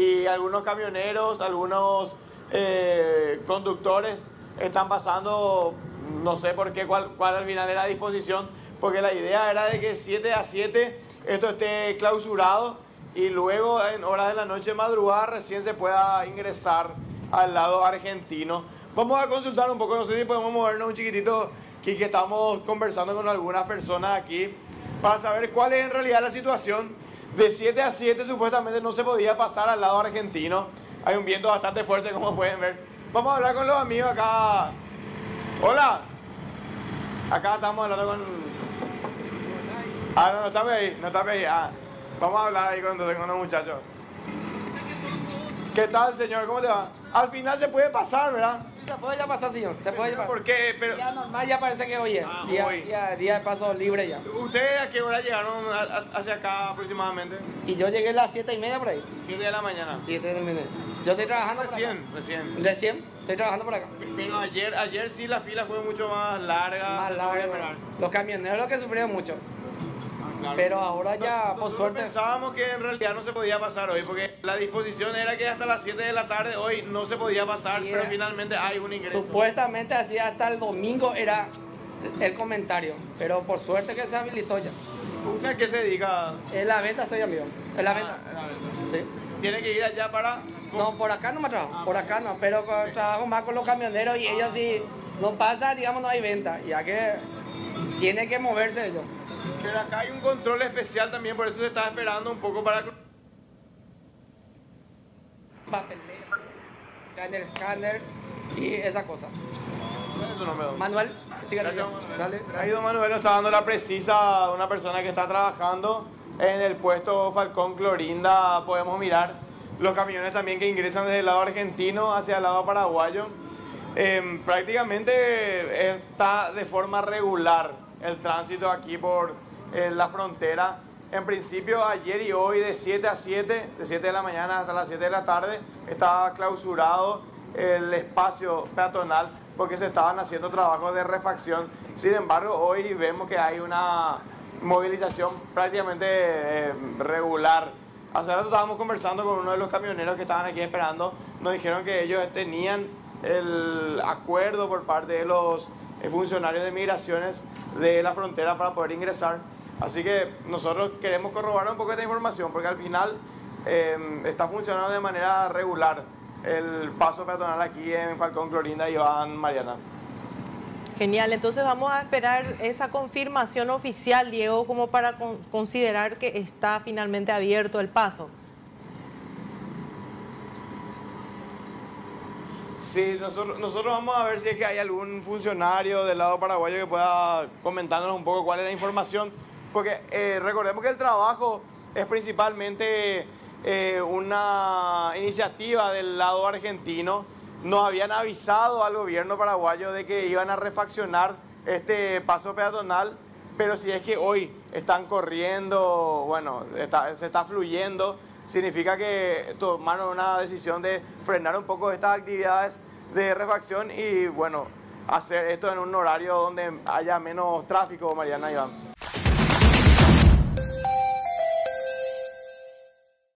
Y algunos camioneros, algunos conductores están pasando, no sé por qué, cuál al final era la disposición, porque la idea era de que 7 a 7 esto esté clausurado y luego en horas de la noche, madrugada, recién se pueda ingresar al lado argentino. Vamos a consultar un poco, no sé si podemos movernos un chiquitito, que estamos conversando con algunas personas aquí para saber cuál es en realidad la situación. De 7 a 7 supuestamente no se podía pasar al lado argentino. Hay un viento bastante fuerte, como pueden ver. Vamos a hablar con los amigos acá. Hola. Acá estamos hablando con... Ah, no, no está ahí, no está ahí. Ah, vamos a hablar ahí con los muchachos. ¿Qué tal, señor? ¿Cómo te va? Al final se puede pasar, ¿verdad? Se puede ya pasar, señor. Se puede ya pasar. ¿Por qué? Pero... Ya normal, ya parece que hoy es. Ah, día de paso libre ya. ¿Ustedes a qué hora llegaron hacia acá aproximadamente? Y yo llegué a las 7:30 por ahí. 7 de la mañana. 7 de la mañana. Yo estoy trabajando Recién estoy trabajando por acá. Pero ayer sí la fila fue mucho más larga. Más larga. Los camioneros que sufrieron mucho. Claro. Pero ahora ya, por suerte... Pensábamos que en realidad no se podía pasar hoy, porque la disposición era que hasta las 7 de la tarde hoy no se podía pasar, sí, pero finalmente hay un ingreso. Supuestamente así hasta el domingo era el comentario, pero por suerte que se habilitó ya. ¿Usted a qué se dedica? En la venta estoy, amigo. En la venta. En la venta. Sí. ¿Tiene que ir allá para...? No, por acá no me trabajo, por acá no, pero trabajo más con los camioneros y ellos sí no pasa, digamos, no hay venta, ya que tiene que moverse ellos. Pero acá hay un control especial también, por eso se está esperando un poco para... Papelera, escáner y esa cosa. Eso no me da. Manuel, dale. Ahí don Manuel nos está dando la precisa, una persona que está trabajando en el puesto Falcón Clorinda. Podemos mirar los camiones también que ingresan desde el lado argentino hacia el lado paraguayo. Prácticamente está de forma regular el tránsito aquí por la frontera. En principio, ayer y hoy, de 7 a 7, de 7 de la mañana hasta las 7 de la tarde, estaba clausurado el espacio peatonal porque se estaban haciendo trabajos de refacción. Sin embargo, hoy vemos que hay una movilización prácticamente regular. Hace rato estábamos conversando con uno de los camioneros que estaban aquí esperando. Nos dijeron que ellos tenían el acuerdo por parte de los funcionarios de migraciones de la frontera para poder ingresar. Así que nosotros queremos corroborar un poco esta información, porque al final está funcionando de manera regular el paso peatonal aquí en Falcón Clorinda y Iván Mariana. Genial, entonces vamos a esperar esa confirmación oficial, Diego, como para considerar que está finalmente abierto el paso. Sí, nosotros vamos a ver si es que hay algún funcionario del lado paraguayo que pueda comentándonos un poco cuál es la información, porque recordemos que el trabajo es principalmente una iniciativa del lado argentino. Nos habían avisado al gobierno paraguayo de que iban a refaccionar este paso peatonal, pero si es que hoy están corriendo, bueno, se está fluyendo, significa que tomaron una decisión de frenar un poco estas actividades de refacción y, bueno, hacer esto en un horario donde haya menos tráfico, Mariana y Iván.